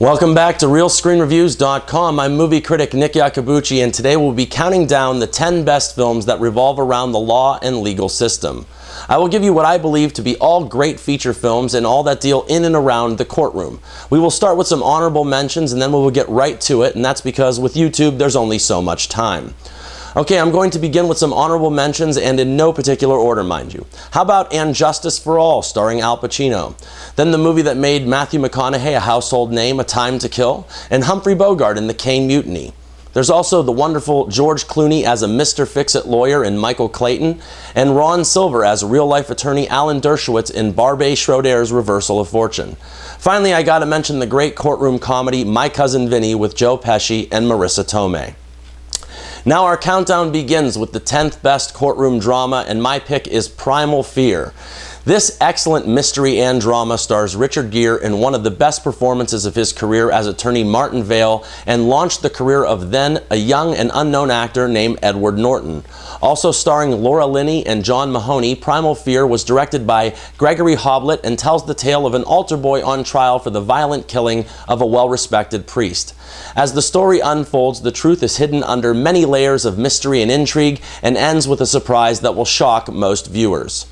Welcome back to RealScreenReviews.com. I'm movie critic Nick Iacobucci, and today we'll be counting down the 10 best films that revolve around the law and legal system. I will give you what I believe to be all great feature films and all that deal in and around the courtroom. We will start with some honorable mentions and then we will get right to it, and that's because with YouTube there's only so much time. Okay, I'm going to begin with some honorable mentions, and in no particular order, mind you. How about And Justice For All, starring Al Pacino? Then the movie that made Matthew McConaughey a household name, A Time to Kill, and Humphrey Bogart in The Caine Mutiny. There's also the wonderful George Clooney as a Mr. Fix-It lawyer in Michael Clayton, and Ron Silver as real-life attorney Alan Dershowitz in Barbet Schroeder's Reversal of Fortune. Finally, I gotta mention the great courtroom comedy My Cousin Vinny with Joe Pesci and Marissa Tomei. Now our countdown begins with the 10th best courtroom drama, and my pick is Primal Fear. This excellent mystery and drama stars Richard Gere in one of the best performances of his career as attorney Martin Vale, and launched the career of then a young and unknown actor named Edward Norton. Also starring Laura Linney and John Mahoney, Primal Fear was directed by Gregory Hoblit and tells the tale of an altar boy on trial for the violent killing of a well-respected priest. As the story unfolds, the truth is hidden under many layers of mystery and intrigue, and ends with a surprise that will shock most viewers.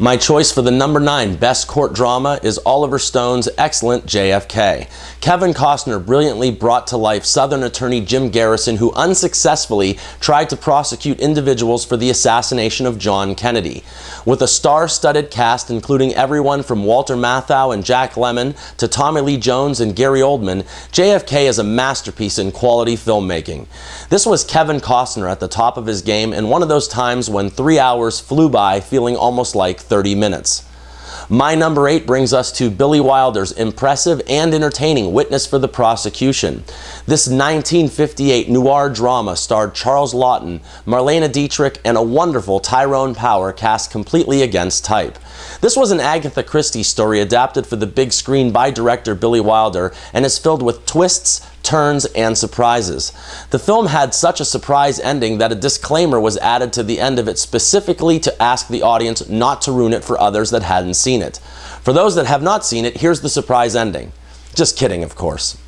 My choice for the number 9 best court drama is Oliver Stone's excellent JFK. Kevin Costner brilliantly brought to life Southern attorney Jim Garrison, who unsuccessfully tried to prosecute individuals for the assassination of John Kennedy. With a star-studded cast including everyone from Walter Matthau and Jack Lemmon to Tommy Lee Jones and Gary Oldman, JFK is a masterpiece in quality filmmaking. This was Kevin Costner at the top of his game, and one of those times when 3 hours flew by feeling almost like 30 minutes. My number 8 brings us to Billy Wilder's impressive and entertaining Witness for the Prosecution. This 1958 noir drama starred Charles Laughton, Marlena Dietrich, and a wonderful Tyrone Power, cast completely against type. This was an Agatha Christie story adapted for the big screen by director Billy Wilder, and is filled with twists, turns, and surprises. The film had such a surprise ending that a disclaimer was added to the end of it specifically to ask the audience not to ruin it for others that hadn't seen it. For those that have not seen it, here's the surprise ending. Just kidding, of course.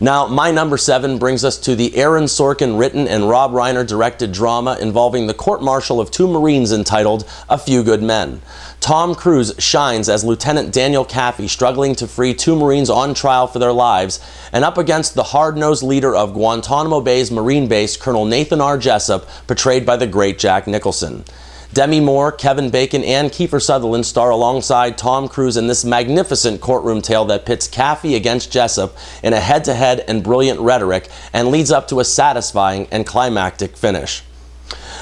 Now, my number 7 brings us to the Aaron Sorkin written and Rob Reiner directed drama involving the court-martial of two Marines entitled A Few Good Men. Tom Cruise shines as Lieutenant Daniel Caffey, struggling to free two Marines on trial for their lives, and up against the hard-nosed leader of Guantanamo Bay's Marine base, Colonel Nathan R. Jessup, portrayed by the great Jack Nicholson. Demi Moore, Kevin Bacon, and Kiefer Sutherland star alongside Tom Cruise in this magnificent courtroom tale that pits Caffey against Jessup in a head-to-head and brilliant rhetoric, and leads up to a satisfying and climactic finish.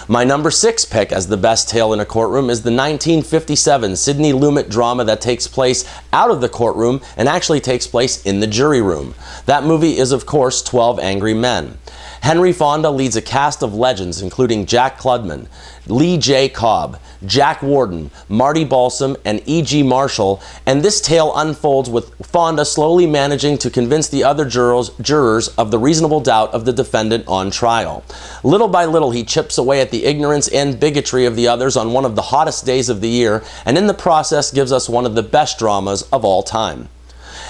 My number 6 pick as the best tale in a courtroom is the 1957 Sidney Lumet drama that takes place out of the courtroom and actually takes place in the jury room. That movie is, of course, 12 Angry Men. Henry Fonda leads a cast of legends including Jack Klugman, Lee J. Cobb, Jack Warden, Marty Balsam, and E.G. Marshall, and this tale unfolds with Fonda slowly managing to convince the other jurors of the reasonable doubt of the defendant on trial. Little by little, he chips away at the ignorance and bigotry of the others on one of the hottest days of the year, and in the process gives us one of the best dramas of all time.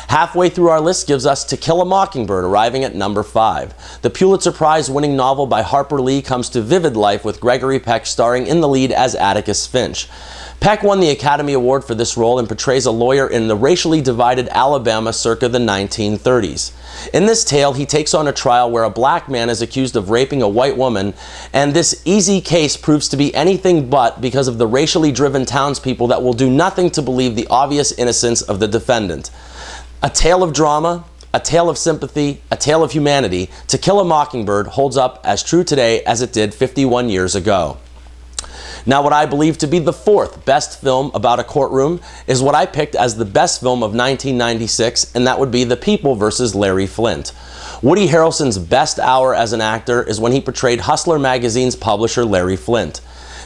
Halfway through our list gives us To Kill a Mockingbird, arriving at number 5. The Pulitzer Prize-winning novel by Harper Lee comes to vivid life with Gregory Peck starring in the lead as Atticus Finch. Peck won the Academy Award for this role and portrays a lawyer in the racially divided Alabama circa the 1930s. In this tale, he takes on a trial where a black man is accused of raping a white woman, and this easy case proves to be anything but because of the racially driven townspeople that will do nothing to believe the obvious innocence of the defendant. A tale of drama, a tale of sympathy, a tale of humanity, To Kill a Mockingbird holds up as true today as it did 51 years ago. Now, what I believe to be the 4th best film about a courtroom is what I picked as the best film of 1996, and that would be The People vs. Larry Flint. Woody Harrelson's best hour as an actor is when he portrayed Hustler magazine's publisher Larry Flint.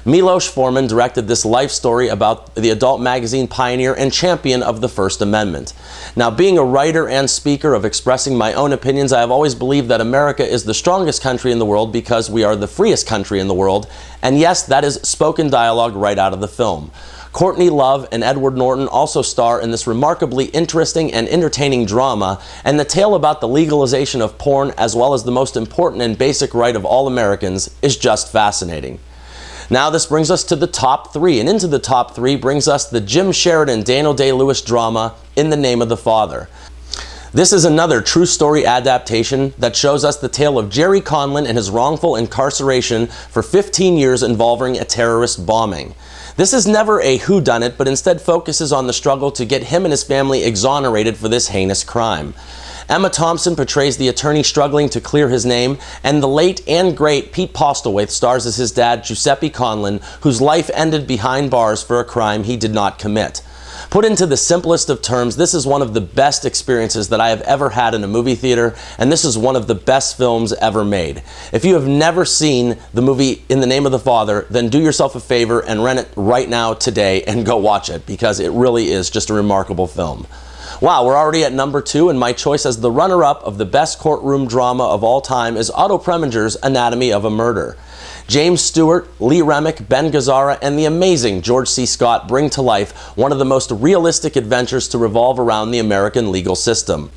Milos Forman directed this life story about the adult magazine pioneer and champion of the First Amendment. Now, being a writer and speaker of expressing my own opinions, I have always believed that America is the strongest country in the world because we are the freest country in the world, and yes, that is spoken dialogue right out of the film. Courtney Love and Edward Norton also star in this remarkably interesting and entertaining drama, and the tale about the legalization of porn, as well as the most important and basic right of all Americans, is just fascinating. Now this brings us to the top three, and into the top three brings us the Jim Sheridan, Daniel Day-Lewis drama, In the Name of the Father. This is another true story adaptation that shows us the tale of Jerry Conlon and his wrongful incarceration for 15 years involving a terrorist bombing. This is never a whodunit, but instead focuses on the struggle to get him and his family exonerated for this heinous crime. Emma Thompson portrays the attorney struggling to clear his name, and the late and great Pete Postlewaite stars as his dad, Giuseppe Conlon, whose life ended behind bars for a crime he did not commit. Put into the simplest of terms, this is one of the best experiences that I have ever had in a movie theater, and this is one of the best films ever made. If you have never seen the movie In the Name of the Father, then do yourself a favor and rent it right now today and go watch it, because it really is just a remarkable film. Wow, we're already at number two, and my choice as the runner-up of the best courtroom drama of all time is Otto Preminger's Anatomy of a Murder. James Stewart, Lee Remick, Ben Gazzara, and the amazing George C. Scott bring to life one of the most realistic adventures to revolve around the American legal system.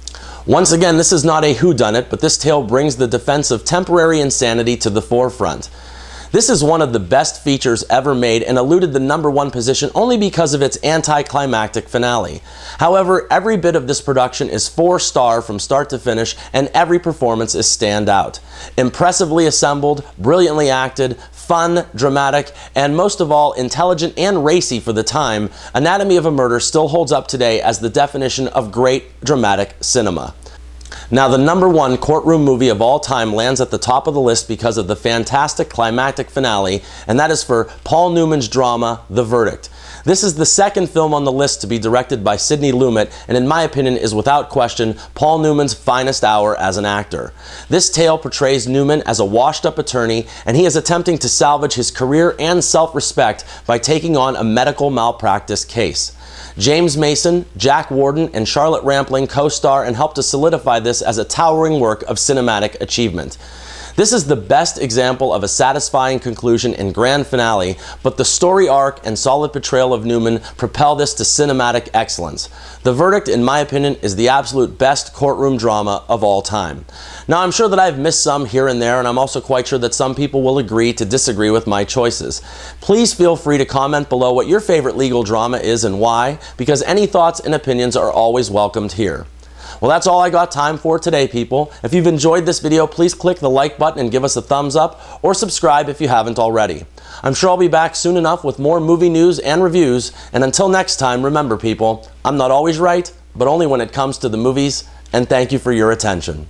Once again, this is not a whodunit, but this tale brings the defense of temporary insanity to the forefront. This is one of the best features ever made and eluded the #1 position only because of its anticlimactic finale. However, every bit of this production is 4-star from start to finish, and every performance is standout. Impressively assembled, brilliantly acted, fun, dramatic, and most of all, intelligent and racy for the time, Anatomy of a Murder still holds up today as the definition of great dramatic cinema. Now, the #1 courtroom movie of all time lands at the top of the list because of the fantastic climactic finale, and that is for Paul Newman's drama, The Verdict. This is the second film on the list to be directed by Sidney Lumet, and in my opinion is without question Paul Newman's finest hour as an actor. This tale portrays Newman as a washed-up attorney, and he is attempting to salvage his career and self-respect by taking on a medical malpractice case. James Mason, Jack Warden, and Charlotte Rampling co-star and help to solidify this as a towering work of cinematic achievement. This is the best example of a satisfying conclusion and grand finale, but the story arc and solid portrayal of Newman propel this to cinematic excellence. The Verdict, in my opinion, is the absolute best courtroom drama of all time. Now, I'm sure that I've missed some here and there, and I'm also quite sure that some people will agree to disagree with my choices. Please feel free to comment below what your favorite legal drama is and why, because any thoughts and opinions are always welcomed here. Well, that's all I got time for today, people. If you've enjoyed this video, please click the like button and give us a thumbs up, or subscribe if you haven't already. I'm sure I'll be back soon enough with more movie news and reviews, and until next time, remember people, I'm not always right, but only when it comes to the movies, and thank you for your attention.